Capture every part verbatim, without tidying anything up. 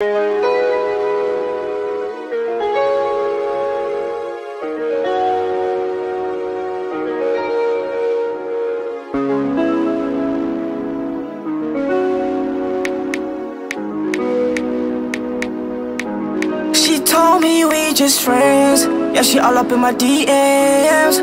Told me we just friends. Yeah, she all up in my D Ms,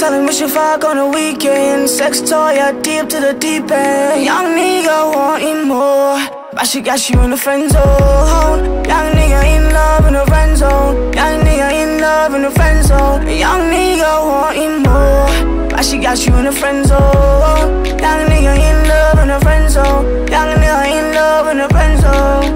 telling me she fuck on the weekend. Sex toy, I deep to the deep end. Young nigga wanting more, but she got you in the friend zone. Young nigga in love in the friend zone. Young nigga in love in the friend zone. Young nigga wanting more, but she got you in the friend zone. Young nigga in love in the friend zone. Young nigga in love in the friend zone.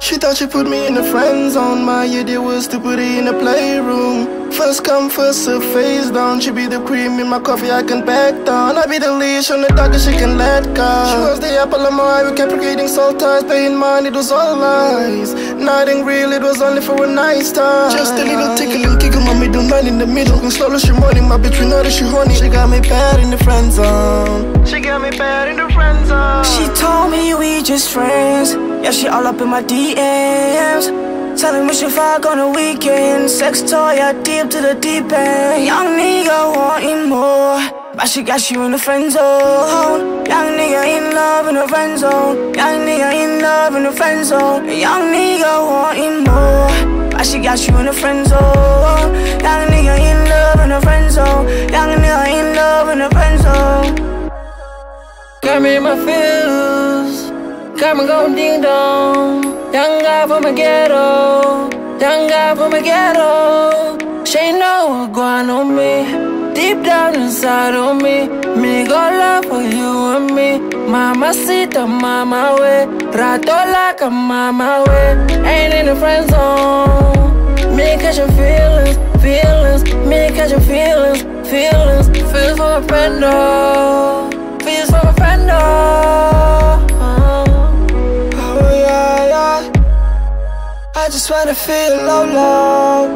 She thought she put me in the friend zone. My idea was to put it in the playroom. First come, first serve, face down. She be the cream in my coffee, I can back down. I be the leash on the dog that she can let go. She was the apple of my eye, we kept creating soul ties. Paying mine, it was all lies. Nothing real, it was only for a nice time. Just a little tick, a little kick, mommy do mine in the middle. And slowly she moaning, my bitch, we know that she horny. She got me bad in the friend zone. She got me bad in the friend zone. She told me we just friends. Yeah, she all up in my D Ms, telling me she fuck on the weekend. Sex toy, I deep to the deep end. Young nigga wanting more, but she got you in the friend zone. Young nigga in love in the friend zone. Young nigga in love in the friend zone. Young nigga wanting more, but she got you in the friend zone. Young nigga in love in the friend zone. Young nigga in love in the friend zone. Got me in my feels, got me going ding dong. Young guy from a ghetto, young guy from a ghetto. She ain't know what's going on me, deep down inside of me. Me go love for you and me. Mama sit on mama way, rato like a mama way. Ain't in the friend zone. Me catching feelings, feelings. Me catching feelings, feelings. Feels for my friend, oh. Feels for my friend, oh. I just wanna feel love, love.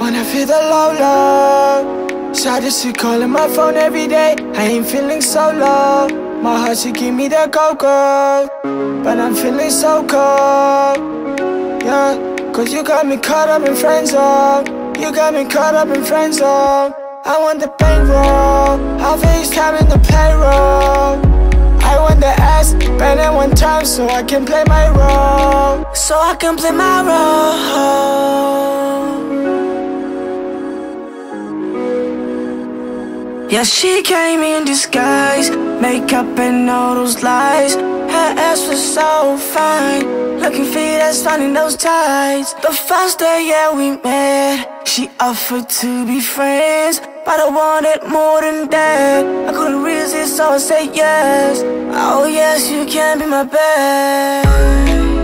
Wanna feel the love, love. Shawty, she calling my phone every day. I ain't feeling so loved. My heart, she give me the go-go, but I'm feeling so cold. Yeah, cause you got me caught up in friend zone. You got me caught up in friend zone. I want the bankroll, I'll FaceTime in the payroll. I want the ass, bend it one time so I can play my role. So I can play my role. Yeah, she came in disguise, makeup and all those lies. Her ass was so fine, looking fit as fun in those tights. The first day, yeah, we met, she offered to be friends, but I wanted more than that. I couldn't resist, so I said yes. Oh yes, you can be my best.